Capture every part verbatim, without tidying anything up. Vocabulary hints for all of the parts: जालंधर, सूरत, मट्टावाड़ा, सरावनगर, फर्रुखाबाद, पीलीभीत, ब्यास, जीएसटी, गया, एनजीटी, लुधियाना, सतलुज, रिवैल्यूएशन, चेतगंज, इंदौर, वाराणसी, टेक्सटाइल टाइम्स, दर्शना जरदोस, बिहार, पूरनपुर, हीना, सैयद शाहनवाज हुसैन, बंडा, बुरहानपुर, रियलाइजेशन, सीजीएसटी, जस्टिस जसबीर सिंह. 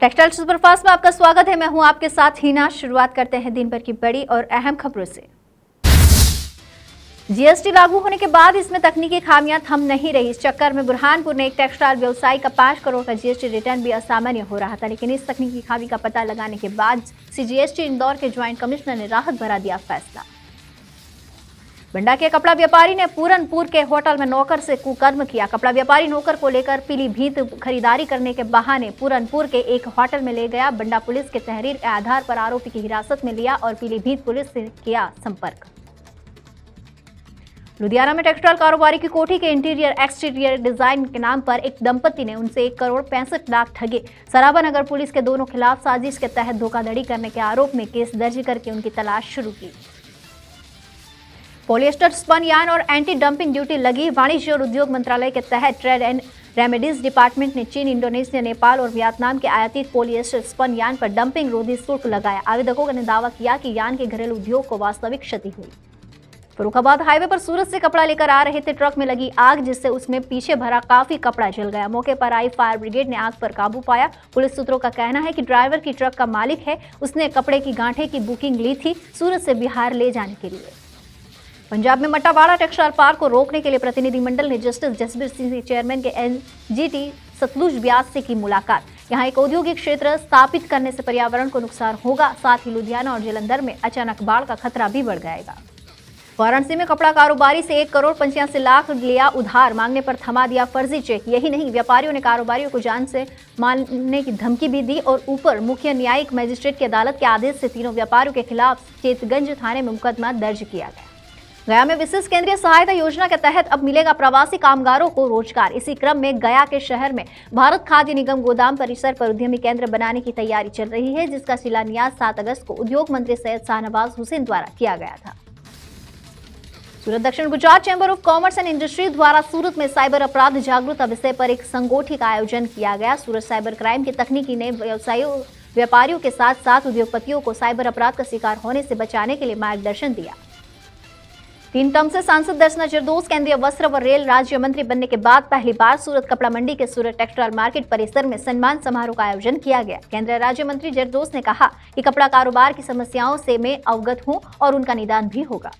Textile superfast में आपका स्वागत है। मैं हूं आपके साथ हीना। शुरुआत करते हैं दिन भर की बड़ी और अहम खबरों से। जीएसटी लागू होने के बाद इसमें तकनीकी खामियां थम नहीं रही। इस चक्कर में बुरहानपुर ने एक टेक्सटाइल व्यवसायी का पाँच करोड़ का जीएसटी रिटर्न भी असामान्य हो रहा था, लेकिन इस तकनीकी खामी का पता लगाने के बाद सीजीएसटी इंदौर के ज्वाइंट कमिश्नर ने राहत भरा दिया फैसला। बंडा के कपड़ा व्यापारी ने पूरनपुर के होटल में नौकर से कुकर्म किया। कपड़ा व्यापारी नौकर को लेकर पीलीभीत खरीदारी करने के बहाने पूरनपुर के एक होटल में ले गया। बंडा पुलिस के तहरीर के आधार पर आरोपी की हिरासत में लिया और पीलीभीत पुलिस से किया संपर्क। लुधियाना में टेक्सटाइल कारोबारी की कोठी के इंटीरियर एक्सटीरियर डिजाइन के नाम पर एक दंपति ने उनसे एक करोड़ पैंसठ लाख ठगे। सरावनगर पुलिस के दोनों खिलाफ साजिश के तहत धोखाधड़ी करने के आरोप में केस दर्ज करके उनकी तलाश शुरू की। पॉलिएस्टर स्पन यार्न और एंटी डंपिंग ड्यूटी लगी। वाणिज्य और उद्योग मंत्रालय के तहत ट्रेड एंड रेमेडीज डिपार्टमेंट ने चीन, इंडोनेशिया, नेपाल और वियतनाम के आयातित पॉलिएस्टर स्पन यार्न पर डंपिंग रोधी शुल्क लगाया। आवेदकों ने दावा किया कि यार्न के घरेलू उद्योग को वास्तविक क्षति हुई। फर्रुखाबाद हाईवे पर सूरत से कपड़ा लेकर आ रहे थे ट्रक में लगी आग, जिससे उसमें पीछे भरा काफी कपड़ा जल गया। मौके पर आई फायर ब्रिगेड ने आग पर काबू पाया। पुलिस सूत्रों का कहना है कि ड्राइवर की ट्रक का मालिक है, उसने कपड़े की गांठे की बुकिंग ली थी सूरत से बिहार ले जाने के लिए। पंजाब में मट्टावाड़ा टेक्सटाइल पार्क को रोकने के लिए प्रतिनिधिमंडल ने जस्टिस जसबीर सिंह चेयरमैन के एनजीटी सतलुज ब्यास से की मुलाकात। यहाँ एक औद्योगिक क्षेत्र स्थापित करने से पर्यावरण को नुकसान होगा, साथ ही लुधियाना और जालंधर में अचानक बाढ़ का खतरा भी बढ़ जाएगा। वाराणसी में कपड़ा कारोबारी से एक करोड़ पंचासी लाख लिया उधार, मांगने पर थमा दिया फर्जी चेक। यही नहीं, व्यापारियों ने कारोबारियों को जान से मारने की धमकी भी दी और ऊपर मुख्य न्यायिक मजिस्ट्रेट की अदालत के आदेश से तीनों व्यापारियों के खिलाफ चेतगंज थाने में मुकदमा दर्ज किया गया। गया में विशेष केंद्रीय सहायता योजना के तहत अब मिलेगा प्रवासी कामगारों को रोजगार। इसी क्रम में गया के शहर में भारत खाद्य निगम गोदाम परिसर पर उद्यमी केंद्र बनाने की तैयारी चल रही है, जिसका शिलान्यास सात अगस्त को उद्योग मंत्री सैयद शाहनवाज हुसैन द्वारा किया गया था। सूरत दक्षिण Gujarat chamber of commerce and industry द्वारा सूरत में साइबर अपराध जागरूकता विषय पर एक संगोष्ठी का आयोजन किया गया। सूरत साइबर क्राइम की तकनीकी ने व्यवसायों व्यापारियों के साथ साथ उद्योगपतियों को साइबर अपराध का शिकार होने से बचाने के लिए मार्गदर्शन दिया। तीन टर्म से सांसद दर्शना जरदोस केंद्रीय वस्त्र व रेल राज्य मंत्री बनने के बाद पहली बार सूरत कपड़ा मंडी के सूरत टेक्सटाइल मार्केट परिसर में सम्मान समारोह का आयोजन किया गया। केंद्रीय राज्य मंत्री जरदोस ने कहा कि कपड़ा कारोबार की समस्याओं से मैं अवगत हूं और उनका निदान भी होगा।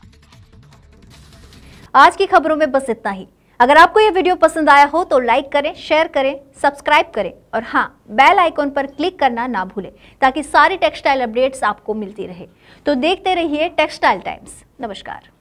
आज की खबरों में बस इतना ही। अगर आपको यह वीडियो पसंद आया हो तो लाइक करें, शेयर करें, सब्सक्राइब करें और हाँ, बेल आइकॉन पर क्लिक करना ना भूलें ताकि सारी टेक्सटाइल अपडेट्स आपको मिलती रहे। तो देखते रहिए टेक्सटाइल टाइम्स। नमस्कार।